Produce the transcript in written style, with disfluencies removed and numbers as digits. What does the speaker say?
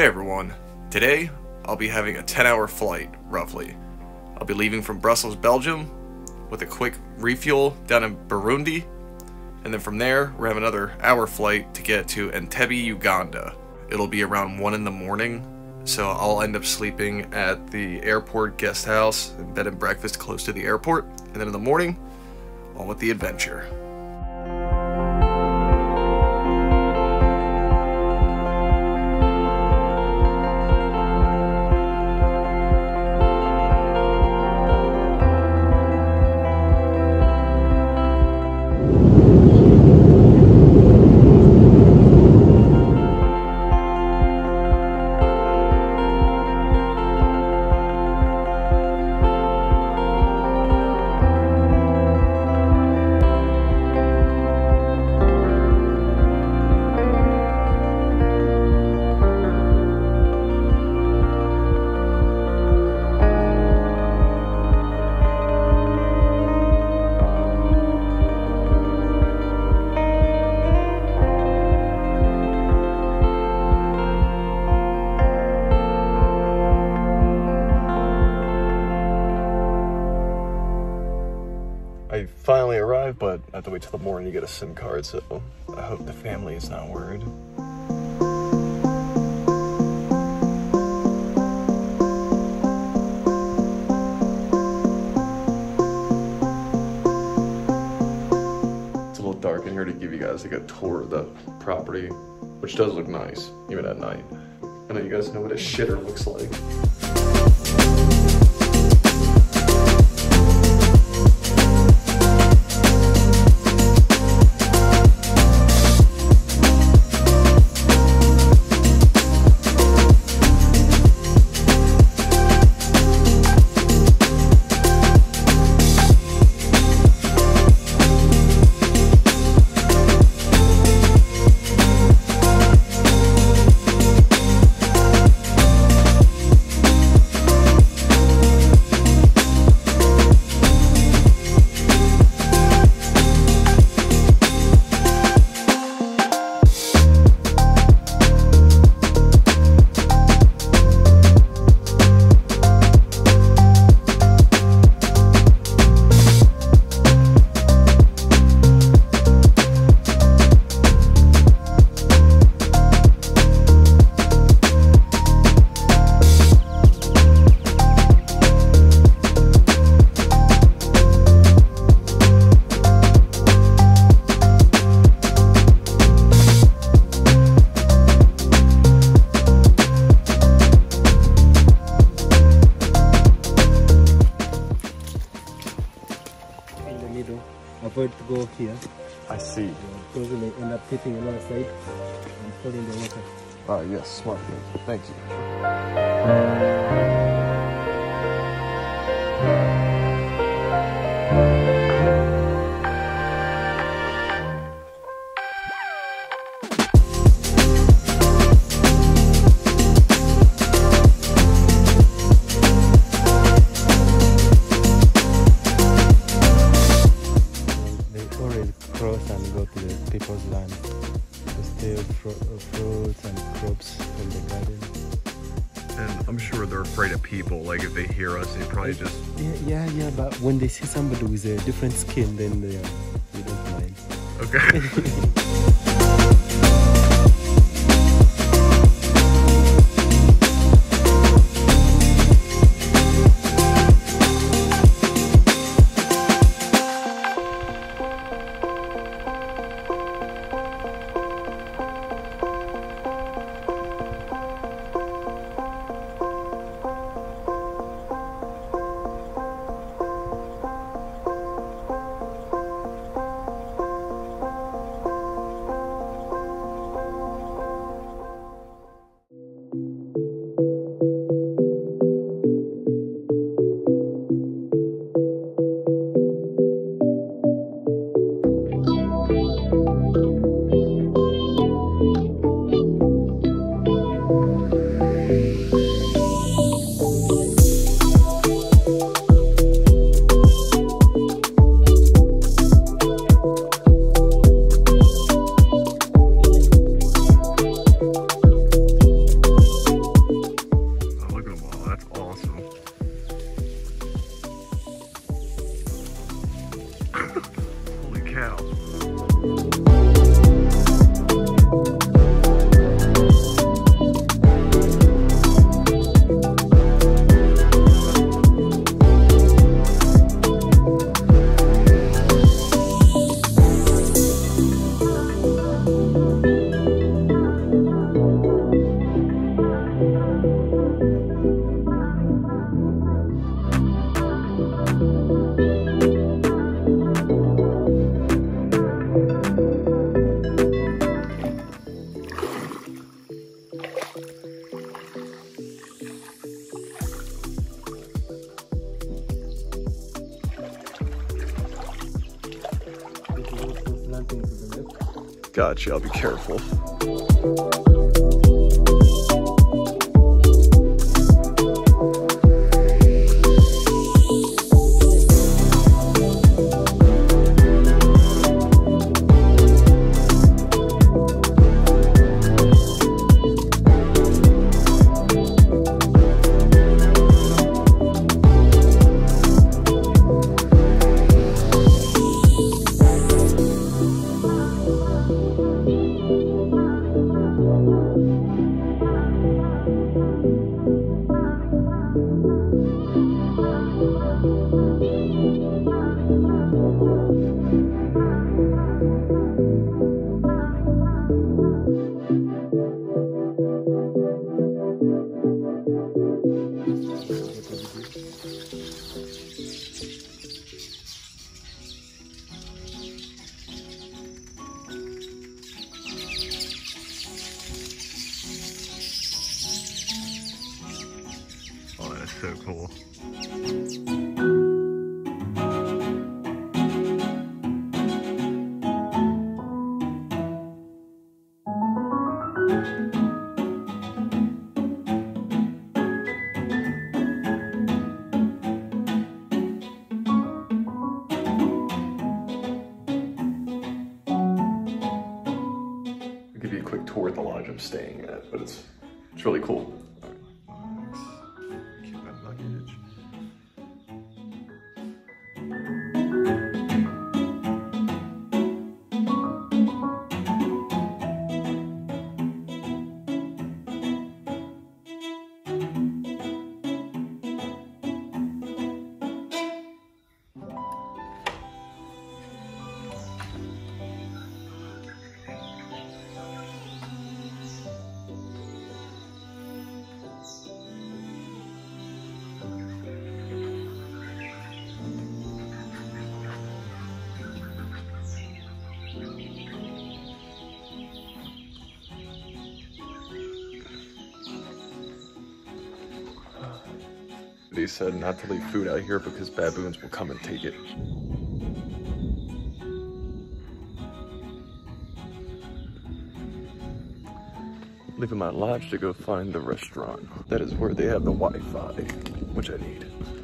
Hey everyone, today I'll be having a 10-hour flight, roughly. I'll be leaving from Brussels, Belgium, with a quick refuel down in Burundi, and then from there we're having another hour flight to get to Entebbe, Uganda. It'll be around 1 in the morning, so I'll end up sleeping at the airport guest house and bed and breakfast close to the airport, and then in the morning, on with the adventure. I finally arrived, but I have to wait till the morning to get a SIM card, so I hope the family is not worried. It's a little dark in here to give you guys like a tour of the property, which does look nice, even at night. I know you guys know what a shitter looks like. Avoid to go here. I see. Because you may end up tipping another side and falling in the water. Ah, yes, smart thing. Thank you. And go to the people's land to steal fruits and crops from the garden. And I'm sure they're afraid of people. Like if they hear us, they probably just... Yeah, but when they see somebody with a different skin, then they don't mind. Okay. channels. Gotcha, I'll be careful. So cool. I'll give you a quick tour of the lodge I'm staying at, but it's really cool. They said not to leave food out here because baboons will come and take it. Leaving my lodge to go find the restaurant. That is where they have the Wi-Fi, which I need.